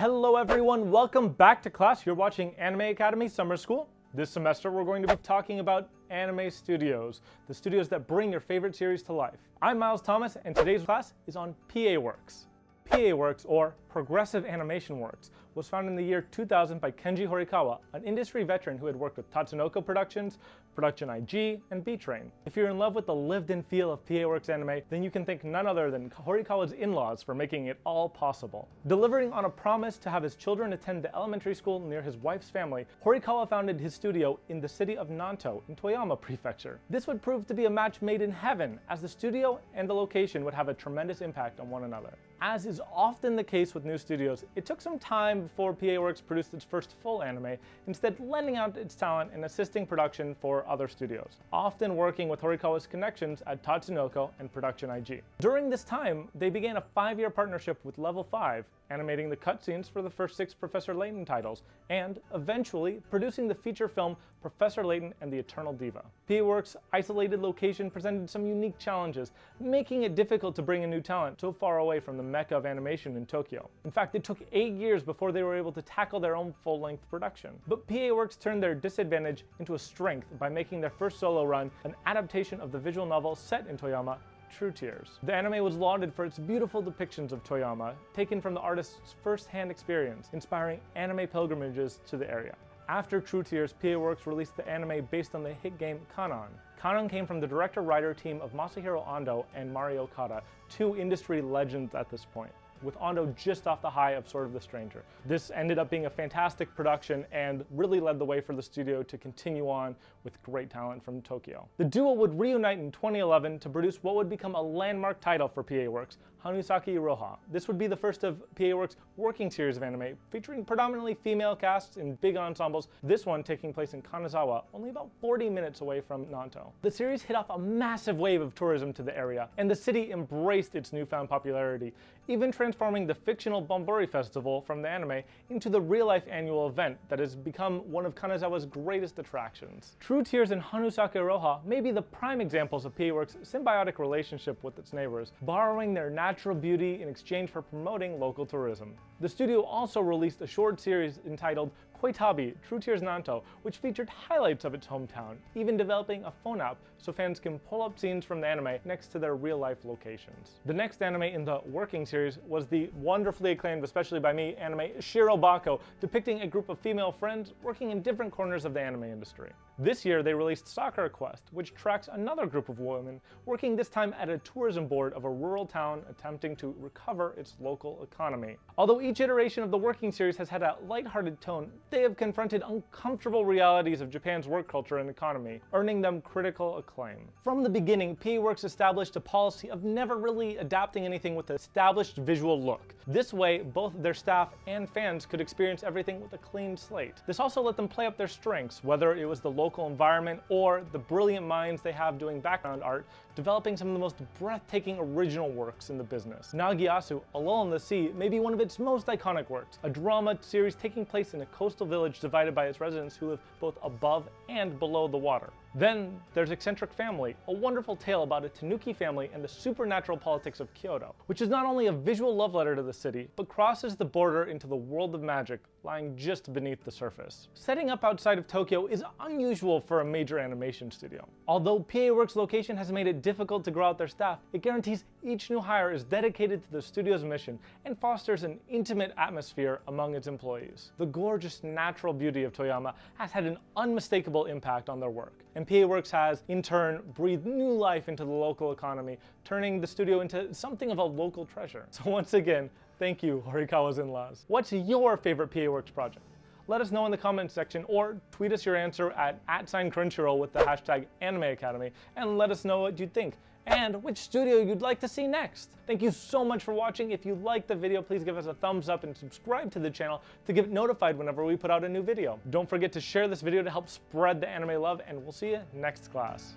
Hello everyone, welcome back to class. You're watching Anime Academy Summer School. This semester we're going to be talking about anime studios, the studios that bring your favorite series to life. I'm Miles Thomas and today's class is on PA Works. PA Works, or Progressive Animation Works, was founded in the year 2000 by Kenji Horikawa, an industry veteran who had worked with Tatsunoko Productions, Production IG, and B-Train. If you're in love with the lived-in feel of PA Works anime, then you can thank none other than Horikawa's in-laws for making it all possible. Delivering on a promise to have his children attend the elementary school near his wife's family, Horikawa founded his studio in the city of Nanto in Toyama Prefecture. This would prove to be a match made in heaven, as the studio and the location would have a tremendous impact on one another. As is often the case with new studios, it took some time before PA Works produced its first full anime, instead lending out its talent and assisting production for other studios, often working with Horikawa's connections at Tatsunoko and Production IG. During this time, they began a 5-year partnership with Level 5, animating the cutscenes for the first 6 Professor Layton titles, and eventually producing the feature film Professor Layton and the Eternal Diva. PA Works' isolated location presented some unique challenges, making it difficult to bring in new talent so far away from the mecca of animation in Tokyo. In fact, it took 8 years before they were able to tackle their own full-length production. But PA Works turned their disadvantage into a strength by making their first solo run an adaptation of the visual novel set in Toyama, True Tears. The anime was lauded for its beautiful depictions of Toyama, taken from the artist's first-hand experience, inspiring anime pilgrimages to the area. After True Tears, PA Works released the anime based on the hit game Kanon. Kanon came from the director-writer team of Masahiro Ando and Mario Okada, 2 industry legends at this point, with Ando just off the high of Sword of the Stranger. This ended up being a fantastic production and really led the way for the studio to continue on with great talent from Tokyo. The duo would reunite in 2011 to produce what would become a landmark title for PA Works, Hanasaku Iroha. This would be the first of PA Works' working series of anime, featuring predominantly female casts in big ensembles, this one taking place in Kanazawa, only about 40 minutes away from Nanto. The series hit off a massive wave of tourism to the area, and the city embraced its newfound popularity, even transforming the fictional Bambori Festival from the anime into the real-life annual event that has become one of Kanazawa's greatest attractions. True Tears and Hanasaku Iroha may be the prime examples of PA Works' symbiotic relationship with its neighbors, borrowing their natural beauty in exchange for promoting local tourism. The studio also released a short series entitled Koitabi True Tears Nanto, which featured highlights of its hometown, even developing a phone app so fans can pull up scenes from the anime next to their real-life locations. The next anime in the working series was the wonderfully acclaimed, especially by me, anime Shirobako, depicting a group of female friends working in different corners of the anime industry. This year they released Sakura Quest, which tracks another group of women working this time at a tourism board of a rural town attempting to recover its local economy. Although each iteration of the working series has had a lighthearted tone, they have confronted uncomfortable realities of Japan's work culture and economy, earning them critical acclaim. From the beginning, PA Works established a policy of never really adapting anything with an established visual look. This way, both their staff and fans could experience everything with a clean slate. This also let them play up their strengths, whether it was the local environment or the brilliant minds they have doing background art, developing some of the most breathtaking original works in the business. Nagi no Asukura, A Lull in the Sea, may be one of its most iconic works, a drama series taking place in a coastal village divided by its residents who live both above and below the water. Then there's Eccentric Family, a wonderful tale about a tanuki family and the supernatural politics of Kyoto, which is not only a visual love letter to the city, but crosses the border into the world of magic lying just beneath the surface. Setting up outside of Tokyo is unusual for a major animation studio. Although PA Works' location has made it difficult to grow out their staff, it guarantees each new hire is dedicated to the studio's mission and fosters an intimate atmosphere among its employees. The gorgeous natural beauty of Toyama has had an unmistakable impact on their work, and PA Works has, in turn, breathed new life into the local economy, turning the studio into something of a local treasure. So once again, thank you, Horikawa's in-laws. What's your favorite PA Works project? Let us know in the comments section, or tweet us your answer @Crunchyroll with the hashtag AnimeAcademy, and let us know what you think and which studio you'd like to see next. Thank you so much for watching. If you liked the video, please give us a thumbs up and subscribe to the channel to get notified whenever we put out a new video. Don't forget to share this video to help spread the anime love, and we'll see you next class.